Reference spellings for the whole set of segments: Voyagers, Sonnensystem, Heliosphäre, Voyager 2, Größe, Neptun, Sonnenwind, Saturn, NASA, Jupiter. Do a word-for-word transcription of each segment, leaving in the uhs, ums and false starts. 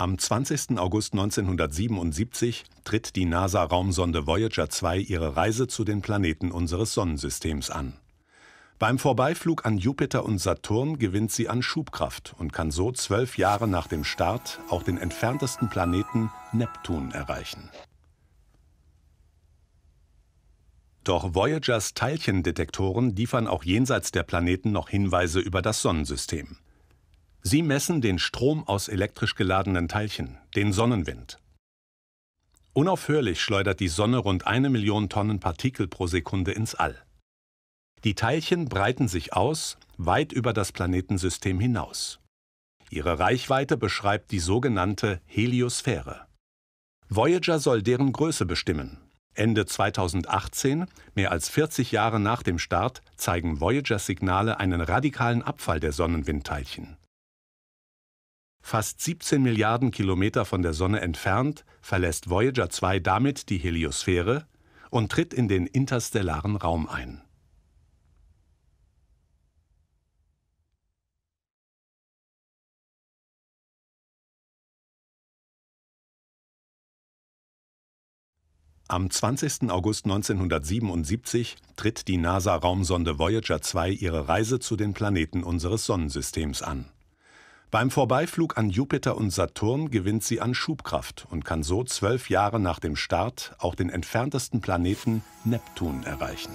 Am zwanzigsten August neunzehnhundertsiebenundsiebzig tritt die NASA-Raumsonde Voyager zwei ihre Reise zu den Planeten unseres Sonnensystems an. Beim Vorbeiflug an Jupiter und Saturn gewinnt sie an Schubkraft und kann so zwölf Jahre nach dem Start auch den entferntesten Planeten Neptun erreichen. Doch Voyagers Teilchendetektoren liefern auch jenseits der Planeten noch Hinweise über das Sonnensystem. Sie messen den Strom aus elektrisch geladenen Teilchen, den Sonnenwind. Unaufhörlich schleudert die Sonne rund eine Million Tonnen Partikel pro Sekunde ins All. Die Teilchen breiten sich aus, weit über das Planetensystem hinaus. Ihre Reichweite beschreibt die sogenannte Heliosphäre. Voyager soll deren Größe bestimmen. Ende zweitausendachtzehn, mehr als vierzig Jahre nach dem Start, zeigen Voyagers Signale einen radikalen Abfall der Sonnenwindteilchen. Fast siebzehn Milliarden Kilometer von der Sonne entfernt, verlässt Voyager zwei damit die Heliosphäre und tritt in den interstellaren Raum ein. Am zwanzigsten August neunzehnhundertsiebenundsiebzig tritt die NASA-Raumsonde Voyager zwei ihre Reise zu den Planeten unseres Sonnensystems an. Beim Vorbeiflug an Jupiter und Saturn gewinnt sie an Schubkraft und kann so zwölf Jahre nach dem Start auch den entferntesten Planeten Neptun erreichen.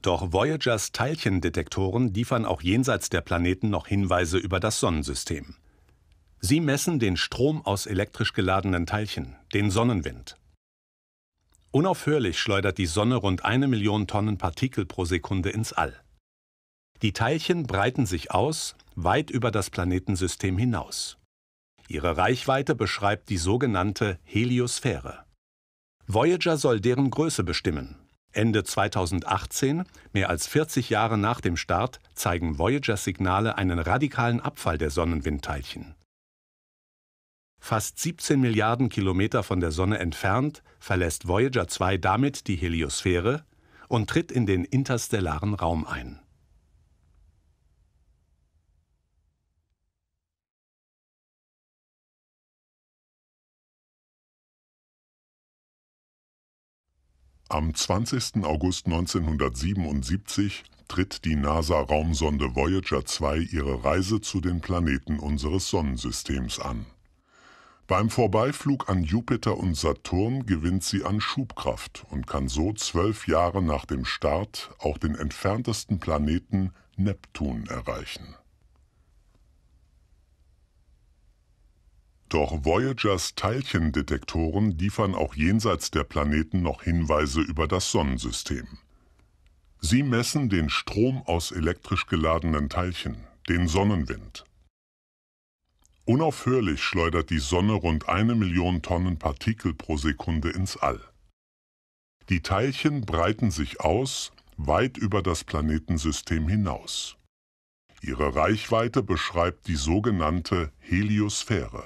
Doch Voyagers Teilchendetektoren liefern auch jenseits der Planeten noch Hinweise über das Sonnensystem. Sie messen den Strom aus elektrisch geladenen Teilchen, den Sonnenwind. Unaufhörlich schleudert die Sonne rund eine Million Tonnen Partikel pro Sekunde ins All. Die Teilchen breiten sich aus, weit über das Planetensystem hinaus. Ihre Reichweite beschreibt die sogenannte Heliosphäre. Voyager soll deren Größe bestimmen. Ende zweitausendachtzehn, mehr als vierzig Jahre nach dem Start, zeigen Voyagers Signale einen radikalen Abfall der Sonnenwindteilchen. Fast siebzehn Milliarden Kilometer von der Sonne entfernt, verlässt Voyager zwei damit die Heliosphäre und tritt in den interstellaren Raum ein. Am zwanzigsten August neunzehnhundertsiebenundsiebzig tritt die NASA-Raumsonde Voyager zwei ihre Reise zu den Planeten unseres Sonnensystems an. Beim Vorbeiflug an Jupiter und Saturn gewinnt sie an Schubkraft und kann so zwölf Jahre nach dem Start auch den entferntesten Planeten Neptun erreichen. Doch Voyagers Teilchendetektoren liefern auch jenseits der Planeten noch Hinweise über das Sonnensystem. Sie messen den Strom aus elektrisch geladenen Teilchen, den Sonnenwind. Unaufhörlich schleudert die Sonne rund eine Million Tonnen Partikel pro Sekunde ins All. Die Teilchen breiten sich aus, weit über das Planetensystem hinaus. Ihre Reichweite beschreibt die sogenannte Heliosphäre.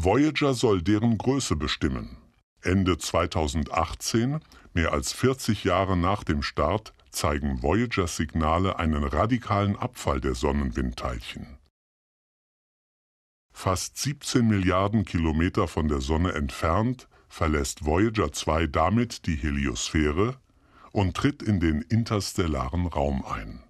Voyager soll deren Größe bestimmen. Ende zweitausendachtzehn, mehr als vierzig Jahre nach dem Start, zeigen Voyagers Signale einen radikalen Abfall der Sonnenwindteilchen. Fast siebzehn Milliarden Kilometer von der Sonne entfernt, verlässt Voyager zwei damit die Heliosphäre und tritt in den interstellaren Raum ein.